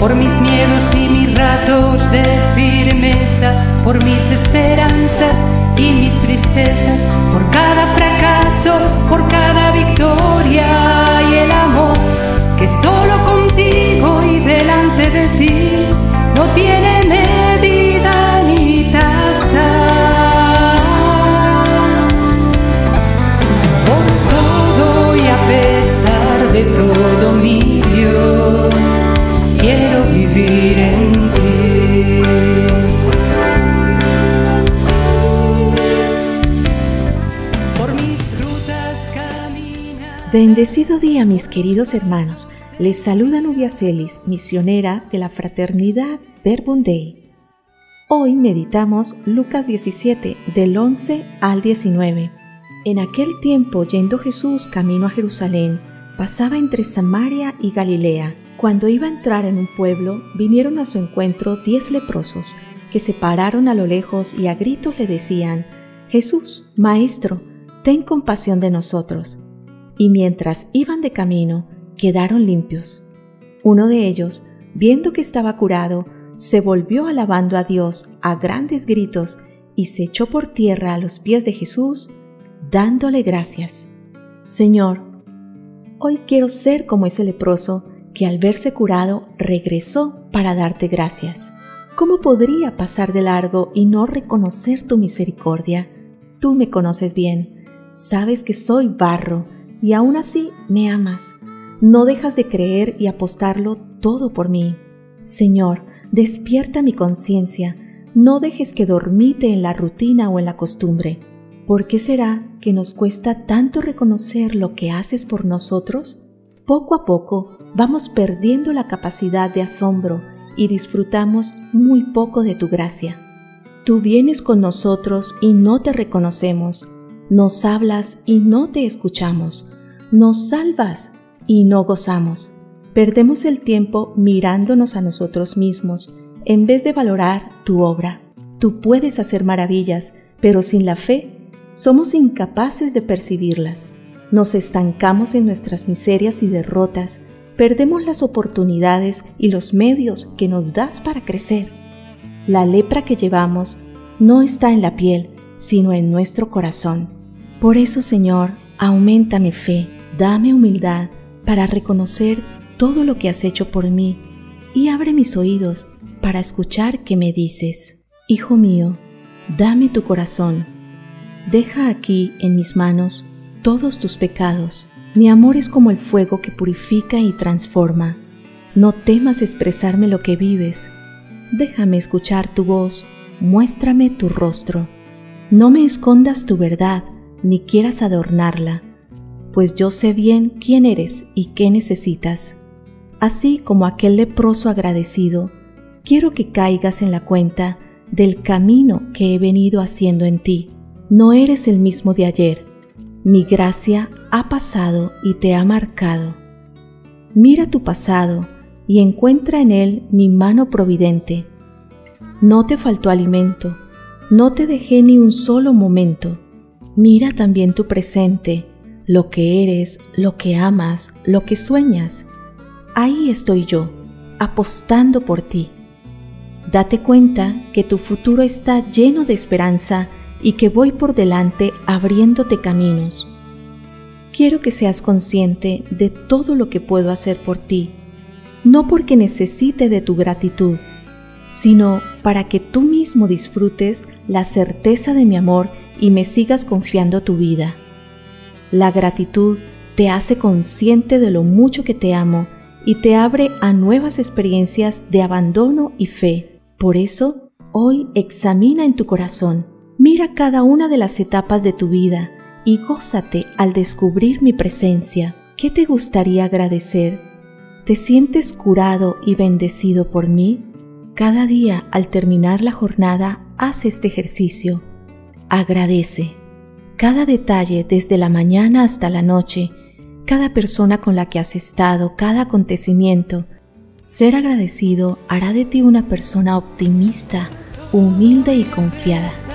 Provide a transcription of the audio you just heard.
por mis miedos y mis ratos de firmeza, por mis esperanzas y mis tristezas, por cada fracaso, por cada victoria y el amor que solo contigo y delante de ti no tiene medida ni tasa. De todo, mi Dios, quiero vivir en ti. Por mis rutas camina. Bendecido día, mis queridos hermanos. Les saluda Nubia Celis, misionera de la Fraternidad Verbum Dei. Hoy meditamos Lucas 17, del 11 al 19. En aquel tiempo, yendo Jesús camino a Jerusalén, pasaba entre Samaria y Galilea. Cuando iba a entrar en un pueblo, vinieron a su encuentro 10 leprosos, que se pararon a lo lejos y a gritos le decían: «Jesús, Maestro, ten compasión de nosotros». Y mientras iban de camino, quedaron limpios. Uno de ellos, viendo que estaba curado, se volvió alabando a Dios a grandes gritos y se echó por tierra a los pies de Jesús, dándole gracias. «Señor, hoy quiero ser como ese leproso que al verse curado regresó para darte gracias. ¿Cómo podría pasar de largo y no reconocer tu misericordia? Tú me conoces bien, sabes que soy barro y aún así me amas. No dejas de creer y apostarlo todo por mí. Señor, despierta mi conciencia, no dejes que dormite en la rutina o en la costumbre. ¿Por qué será que nos cuesta tanto reconocer lo que haces por nosotros? Poco a poco vamos perdiendo la capacidad de asombro y disfrutamos muy poco de tu gracia. Tú vienes con nosotros y no te reconocemos, nos hablas y no te escuchamos, nos salvas y no gozamos. Perdemos el tiempo mirándonos a nosotros mismos en vez de valorar tu obra. Tú puedes hacer maravillas, pero sin la fe somos incapaces de percibirlas. Nos estancamos en nuestras miserias y derrotas, perdemos las oportunidades y los medios que nos das para crecer. La lepra que llevamos no está en la piel, sino en nuestro corazón. Por eso, Señor, aumenta mi fe, dame humildad para reconocer todo lo que has hecho por mí y abre mis oídos para escuchar que me dices: Hijo mío, dame tu corazón. Deja aquí en mis manos todos tus pecados. Mi amor es como el fuego que purifica y transforma. No temas expresarme lo que vives. Déjame escuchar tu voz, muéstrame tu rostro. No me escondas tu verdad, ni quieras adornarla, pues yo sé bien quién eres y qué necesitas. Así como aquel leproso agradecido, quiero que caigas en la cuenta del camino que he venido haciendo en ti. No eres el mismo de ayer, mi gracia ha pasado y te ha marcado. Mira tu pasado y encuentra en él mi mano providente. No te faltó alimento, no te dejé ni un solo momento. Mira también tu presente, lo que eres, lo que amas, lo que sueñas. Ahí estoy yo, apostando por ti. Date cuenta que tu futuro está lleno de esperanza y que voy por delante abriéndote caminos. Quiero que seas consciente de todo lo que puedo hacer por ti, no porque necesite de tu gratitud, sino para que tú mismo disfrutes la certeza de mi amor y me sigas confiando tu vida. La gratitud te hace consciente de lo mucho que te amo y te abre a nuevas experiencias de abandono y fe. Por eso, hoy examina en tu corazón. Mira cada una de las etapas de tu vida y gózate al descubrir mi presencia. ¿Qué te gustaría agradecer? ¿Te sientes curado y bendecido por mí? Cada día, al terminar la jornada, haz este ejercicio. Agradece cada detalle desde la mañana hasta la noche, cada persona con la que has estado, cada acontecimiento. Ser agradecido hará de ti una persona optimista, humilde y confiada.